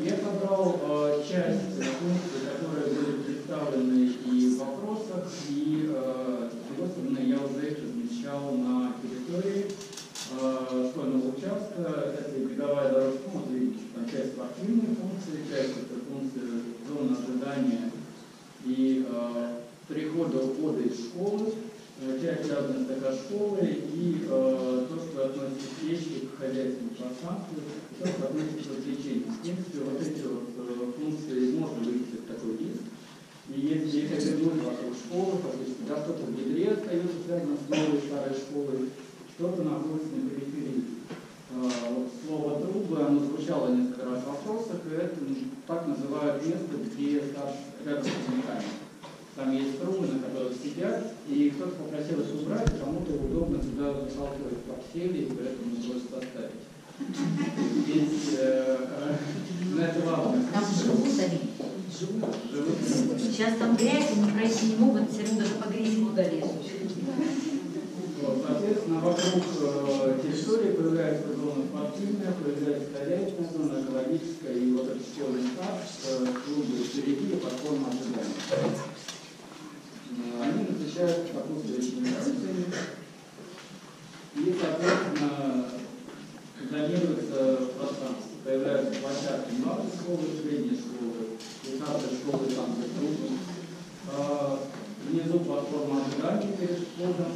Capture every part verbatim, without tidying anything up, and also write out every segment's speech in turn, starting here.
Я собрал э, часть пунктов, которые были представлены и в вопросах, и, э, собственно, я уже их размещал на территории э, школьного участка. Это и беговая дорожка, часть спортивной функции, часть это функции зоны ожидания и э, прихода, ухода из школы, часть разных такая школы и э, то, что относится к речке, к хозяйственному пространству, то, что относится к развлечению. В принципе, вот эти вот э, функции можно вывести в такой лист. И если их обернуть вокруг школы, фактически, да, что-то в ядре остается связано с новой старой школой, что-то находится на периферии. Э, вот слово «трубы», оно звучало несколько раз в вопросах, и это так называют место, где старше рядом с учениками. Там есть трубы, на которых сидят, и кто-то попросил их убрать, кому-то удобно туда заталкивать портфели и поэтому просто поставить. Здесь на это валом. Там живут они. Живут. Живут. Сейчас там грязь, они пройти не могут, все равно даже по грязи лезут. Соответственно, вокруг территории появляется зона спортивная, появляется хозяйственная зона, экологическая и вот этот школьный сад, клубы, череки и платформа ожидания. Они различают сопутствующими функциями и, соответственно, зонируется пространство. Появляются площадки младшей школы, средней школы, и старшей школы там же группы. Внизу платформа ожидания перед входом.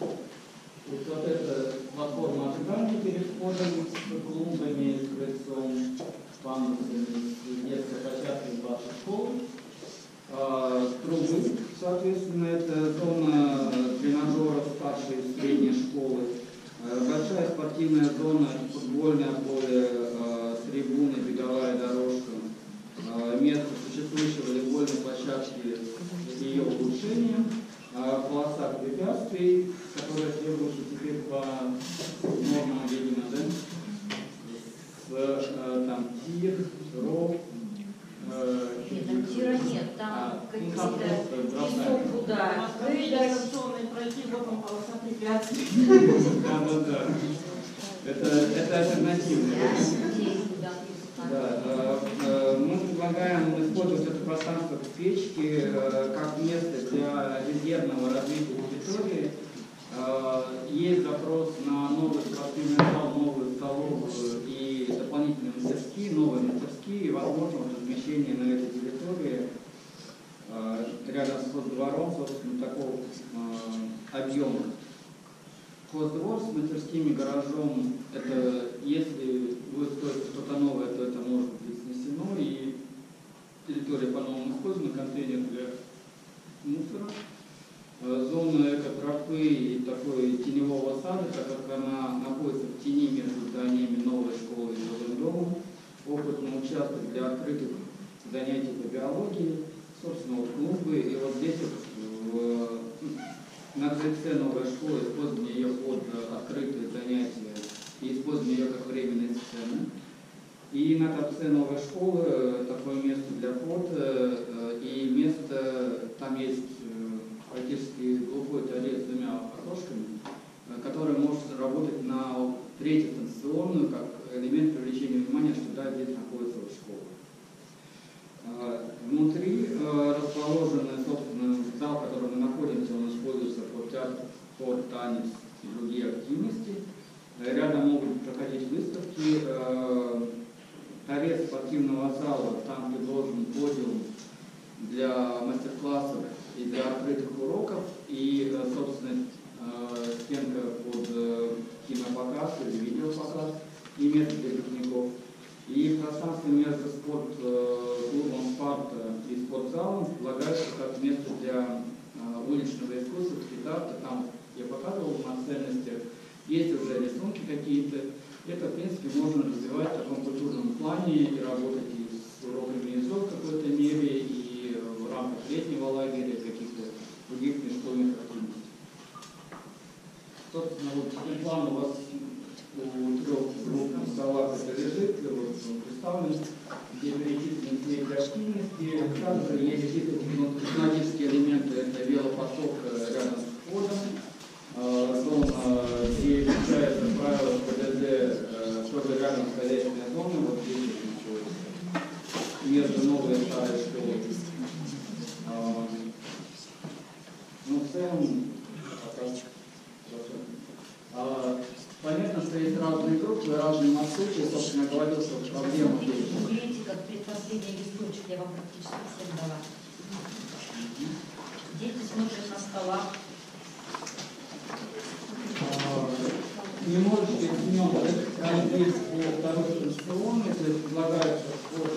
Вот эта платформа ожидания перед входом с клубами, с крыльцом, с пандусами, с детской площадкой вашей школы. А, трубы, соответственно, это зона тренажеров старшей и средней школы. А, большая спортивная зона, футбольное поле, а, трибуны, беговая дорожка, а, место существующей волейбольной площадки с ее улучшением. Полоса препятствий, которая требуется теперь по нормам Ленина, да? С, э, там тир, ров. Э, нет, там тира нет, там а, какие-то песок куда. Московские пройти, вот он полоса препятствий. Да, да, да. Это, это альтернативно. Да, э, мы предлагаем использовать это пространство в печке э, как место для резервного развития аудитории. Э, есть запрос на новый спортивный зал, новую столовую и дополнительные мастерские, новые мастерские, и возможно размещение на этой территории э, рядом с хоздвором, собственно, такого э, объема. Хоздвор с мастерскими, гаражом, это если будет стоить что-то новое, то это может быть снесено, и территория по новому использованию, контейнер для мусора, зона экотропы и такой теневого сада, так как она находится в тени между зданиями новой школы и новым домом, опытный участок для открытых занятий по биологии, собственно, клубы, и вот здесь в на крыльце новой школы, использование ее под открытые занятия и использование ее как временной сцены. И на торце новой школы такое место для фото и место, там есть практически глухой туалет с двумя окошками, который может работать на третью станционную как элемент привлечения внимания, что да, здесь находится вот школа. Внутри расположен, собственно, зал, в котором мы находимся, он используется под театр, под танец и другие активности. Рядом могут проходить выставки. Торец спортивного зала, там предложен подиум для мастер-классов и для открытых уроков. И, собственно, стенка под кинопоказ или видеопоказ и место для пикников. И пространство между спорт-клубом «Спарта» и спортзалом предлагается как место для уличного искусства, стрит-арта. Там я показывал на ценностях, есть уже рисунки какие-то. Это, в принципе, можно развивать в таком культурном плане и работать и с уроками ИЗО в какой-то мере, и в рамках летнего лагеря, каких-то других межшкольных активностей. Собственно, вот теперь план у вас у трех групп столах это лежит, вот он представлен, где перечислены все эти активности. Также есть технологические элементы, это велоподсобка рядом с входом, зона, где изучается правила ПДД основи вважаю, що а, ну, в целом, а, а, понятно, что есть разные группы, разные маршруты, собственно, я говорил, что проблема есть. Видите, как предпоследний листочек я вам практически всем дала. Дети смотрят на столах. Не можете днем пройти по второй конституционной, то есть предлагается спорт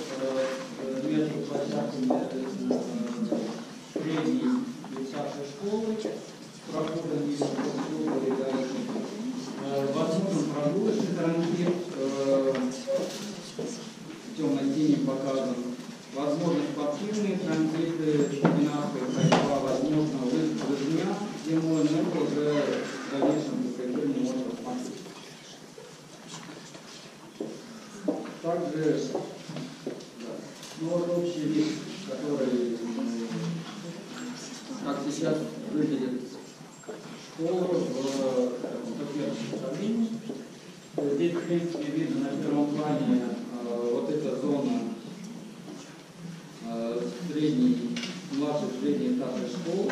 между площадками средней и старшей школы, проходом между школой и дальше. Возможно, прогулочный транзит темно-синим показан. Возможно, спортивные транзиты, шпинаты, ходьба, возможно, выставка дня, зимой, но уже в дальнейшем закрепление можно посмотреть. Также, да, ну вот общий вид, который, как сейчас выглядит школа в таком составлении. Здесь, в принципе, видно на первом плане вот эта зона средней, младшей, средней этажной школы.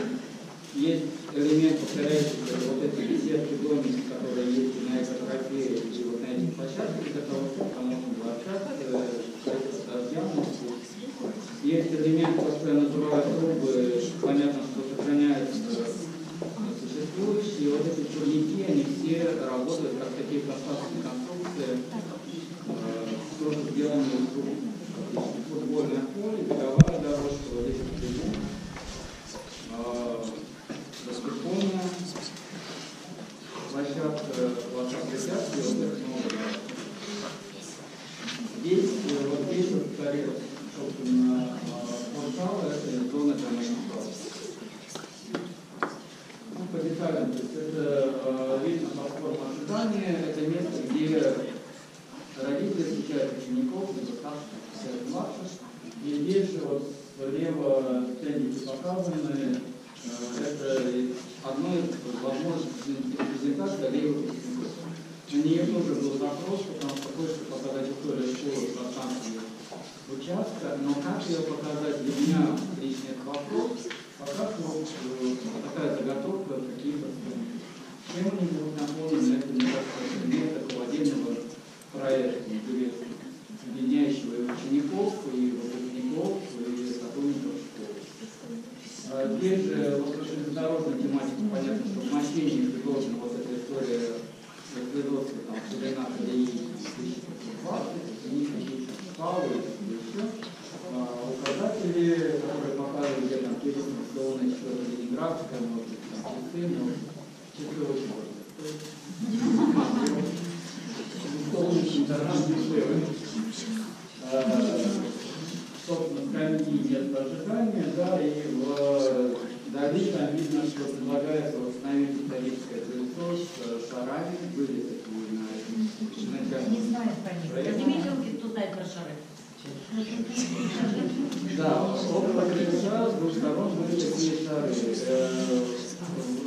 Есть элемент, повторяющийся, вот эти беседки, домики, которые есть и на экстрапере, и вот на этих площадках, для того, чтобы там можно было общаться, с дождями. Есть элемент, постоянно называют трубы, понятно, что сохраняют существующие. И вот эти турники, они все работают как такие пластмассовые конструкции, тоже сделаны из труб. Футбольное поле, беговая дорожка, вот здесь баскетбольная площадка, площадка препятствий, вот это много. Здесь, вот здесь вот повторяю, собственно, портал, это зона домашнего. Ну, по деталям, то есть это видно платформа ожидания, это место, где родители встречают учеников, недостаточно пятьдесят младших. И здесь же вот слева ценники показаны. Это одно из возможностей презентации левых учеников. На нее тоже был запрос, потому что хочется показать историю школы в пространстве участка, но как ее показать, для меня лично этот вопрос, пока что такая заготовка, какие-то чем-нибудь наполнены, это не так, нет такого отдельного проект интересный, объединяющего и учеников, и выпускников, и сотрудников школы. Здесь же вот железнодорожная тематика, понятно, что в Мосфильме предложена вот эта история воспроизводства там ширина колеи тысяча пятьсот двадцать, единицы шпалы и еще. Указатели, которые показывают, где там перестанционные счеты Ленинградская, может быть, там часы, но часы можно. Собственно, скамьи нет ожидания, да, и вдали там видно, что предлагается восстановить историческое крыльцо с шарами. Были такие на этом. Не знаю про них. Не видел, где кто знает про шары. Да, около крыльца с двух сторон были такие шары.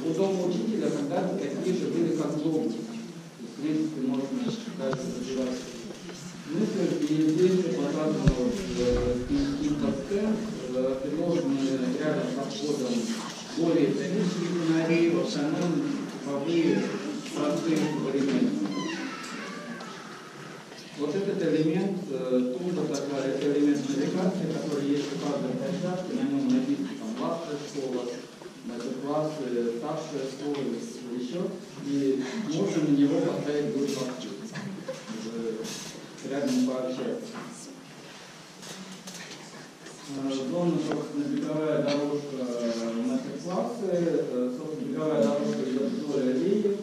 У дома учителя когда-то такие же были, как ломки. В принципе, можно дальше развивать мысль. И здесь показано интерстенд, предложенные рядом с подходом более исторические фонарей, в основном типовые простые элементы. Вот этот элемент, тумба такая, это элемент навигации, который есть в каждой площадке, на нем написано там младшая школа, даже классы, старшая школа, еще, и можно на него поставить будет подпись, рядом пообщаться. Зона, собственно, беговая дорожка мастер-классы, собственно, беговая дорожка идет вдоль аллеи,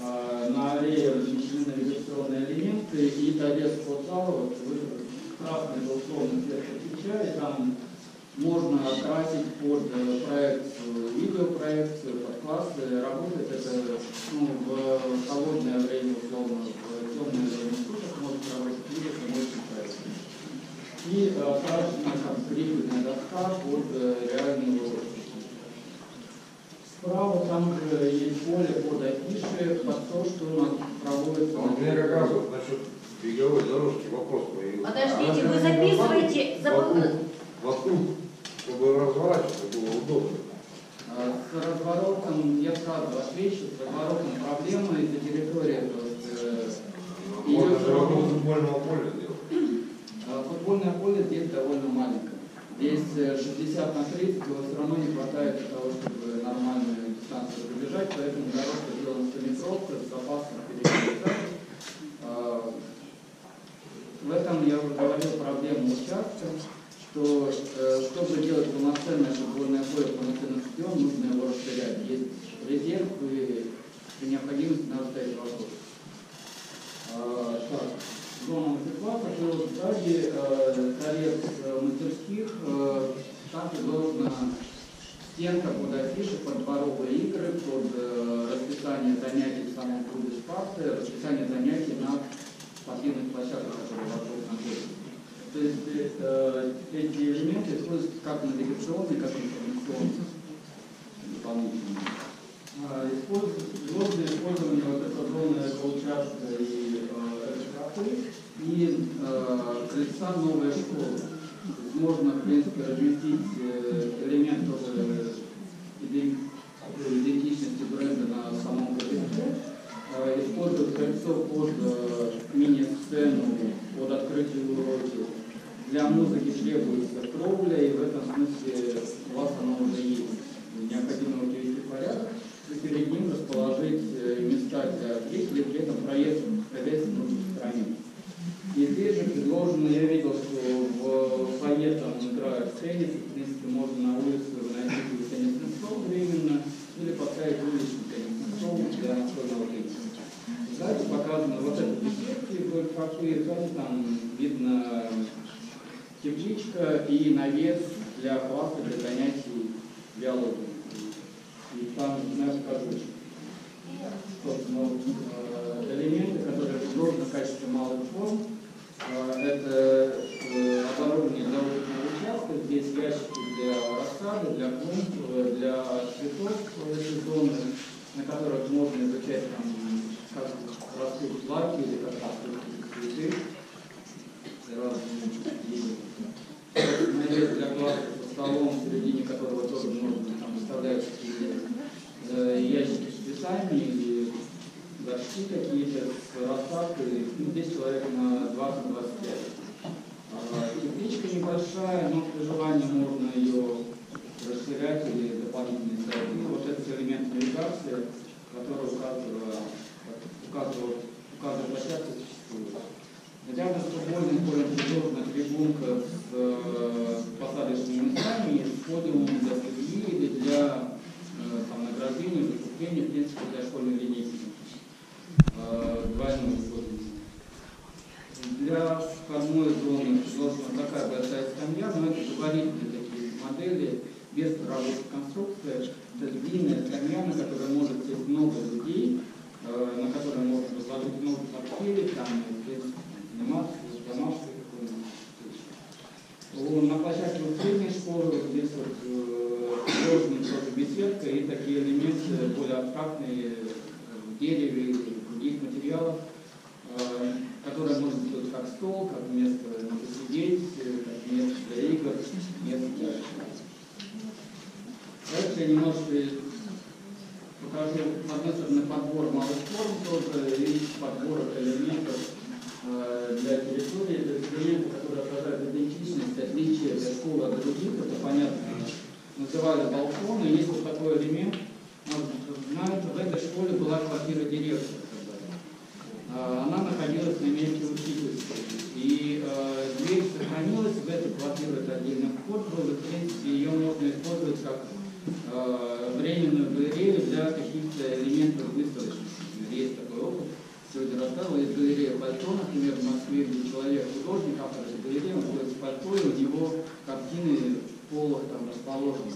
на аллее размещены навигационные элементы, и довес спортзала, вот красный условно цвет отвечает, там можно красить под проект, видеопроекцию, под классы, работает это ну, в холодное время, условно, в темное время суток, можно проводить видео, можно проект. И крашена там крепленная доска под реальную уровень. Справа там же есть поле под афиши, под то, что у нас проводится. Андрей Рогазов, насчет беговой дорожки вопрос появился. Подождите, вы записываете... вокруг, чтобы разворачиваться было удобно. С разворотом, я сразу отвечу, с разворотом проблема, это территория. То есть, э, можно же вокруг футбольного поля делать. Футбольное поле здесь довольно маленькое. Здесь шестьдесят на тридцать, но все равно не хватает для того, чтобы нормальную дистанцию пробежать, поэтому дорожка сделана сто метров с запасом перекрытия. В этом я уже говорил проблему участка, что чтобы делать полноценное футбольное поле, полноценный стадион, нужно его расширять. Есть резерв и при необходимости надо ставить вопрос. Зона мастерства проходила в стадии совет мастерских, там предложена стенка под афиши, под дворовые игры, под расписание занятий в самом клубе спорта, расписание занятий на спортивных площадках, которые вокруг находятся. То есть э, эти элементы используются как навигационные, как информационные дополнительные. А, используется использование вот этого зонного участка и и э, крыльца новой школы. Можно, в принципе, разместить элемент идентичности бренда на самом крыльце, э, использовать крыльцо под э, мини-сцену, под открытие уроки. Для музыки требуется кровля, и в этом смысле у вас оно уже есть. Необходимо привести в порядок и перед ним расположить места для зрителей, при этом проезд проезд внутренней стране. И здесь же предложено, я видел, что в фойе там играют в теннис, в принципе, можно на улицу найти теннисный стол временно или поставить уличный теннисный стол для настольного тенниса. Дальше показаны вот эти беседки вдоль фактуры, там видно тепличка и навес для хваста, для занятий биологии. И там, знаешь, скажу, собственно, элементы, которые предложены в качестве малых форм, это оборудование для уличного участка, здесь ящики для рассады, для клумб, для цветов сезонных, на которых можно изучать, как растут злаки или как растут цветы. Навес для глаз со столом, в середине которого тоже можно выставлять ящики с цветами или горшки какие-то с рассадкой, ну, здесь человек на двадцать-двадцать пять. А, тепличка небольшая, но при желании можно ее расширять или дополнительные ставить. Вот этот элемент навигации, который указывает, указывает площадку, существует. Рядом с футбольным полем предложена трибунка с э, посадочными местами и с подиумом для судьи или для э, там, награждения, выступления, в принципе, для школьной линейки. Э, двойной использования. Для входной зоны предложена такая большая скамья, но это предварительные такие модели, без рабочей конструкции. Это длинная скамья, на которой может сесть много людей, э, на которой можно разложить много портфелей, там, на площадке средней школы здесь вот сложная тоже беседка и такие элементы более абстрактные в дереве и других материалов, которые можно сделать как стол, как место посидеть, как место для игр, место для общения. Дальше я немножко покажу, с одной стороны, подбор малых форм тоже и подбор элементов для территории, для элементы, которые отражают идентичность, отличие для школы от других, это понятно, называли балконы. Есть вот такой элемент, знают, в этой школе была квартира директора. Она находилась на месте учительской. И э, дверь сохранилась, в эту квартиру это отдельный вход был, и в принципе ее можно использовать как э, временную галерею для каких-то элементов выставочных. Есть такой опыт. Сегодня рассказывал, есть галерея пальто, например, в Москве, где человек художник, автор этой галереи, он ходит в пальто, и у него картины в полах там расположены.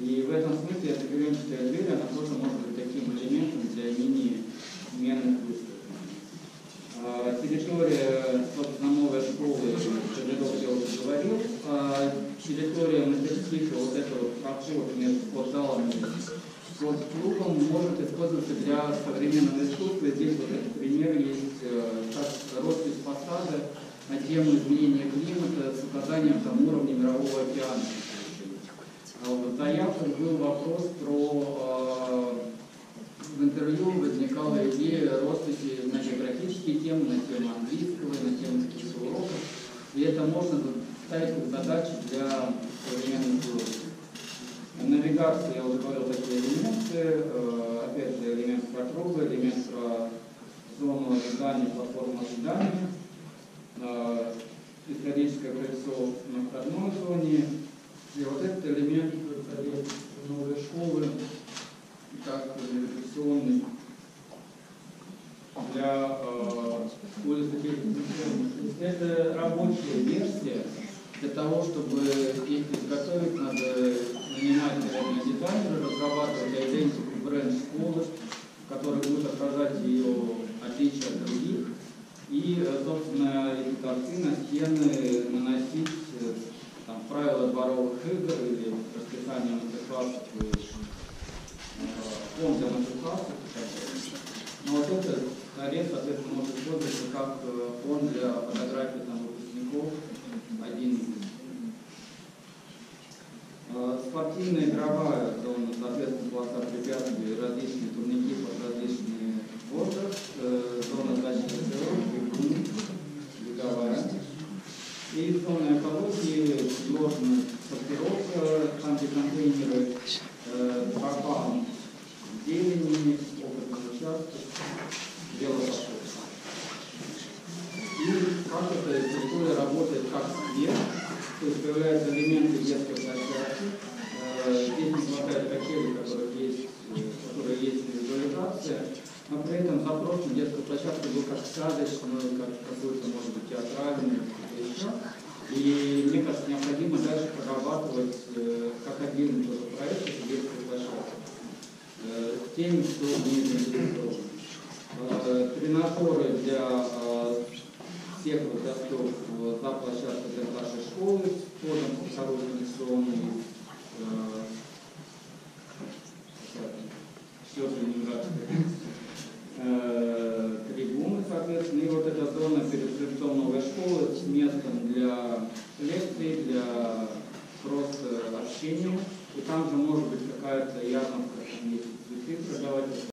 И в этом смысле эта галерея дверь, она тоже может быть таким элементом для мини-сменных выставок. Территория, собственно, новой школы, Шевледов я уже говорил, территория мастерских, вот этого проход между спортзалами, вот клубом может использоваться для современного искусства. Здесь вот этот пример есть, как роспись фасада на те тему изменения климата с указанием там уровня мирового океана. В заявках был вопрос про... В интервью возникала идея росписи на географические темы, на тему английского, на тему каких-то уроков. И это можно ставить как задачу для современных уроков. Навигация, я уже говорил, такие элементы. Опять же, элемент про круглый, элемент про зону ожидания, платформу ожидания. Историческое кольцо на входной зоне. И вот этот элемент новой школы, как рефлексионный для более э, это рабочая версия. Для того, чтобы их изготовить, надо нанимать дизайнера, разрабатывать идентику бренд-школы, который будет отражать ее отличия от других. И, собственно, эти картины, стены наносить там, правила дворовых игр или расписание мастер-классов, фон для мастер-классов. Но вот это нарез, соответственно, может использоваться как фон для фотографий там, выпускников. Один. Спортивная игровая зона, соответственно, полоса препятствий, различные турники под различные возраст, зона защиты природы, беговая. И в зоне экологии сложная сортировка, антиконтейнеры, пропан зелени, опытный участок, велоподъем. И как эта история работает как свет, то есть появляются элементы детской площадки. Здесь не хватает качелей, которые есть визуализация, но при этом запрос на детскую площадку был как сказочную, как какую-то, может быть, театральную, что-то еще. И мне кажется, необходимо дальше прорабатывать как отдельный проект детскую площадку с теми, что не заинтересованы. Тренажеры для всех доступ за площадку для нашей школы, с кодом